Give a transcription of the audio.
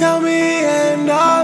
tell me and I'll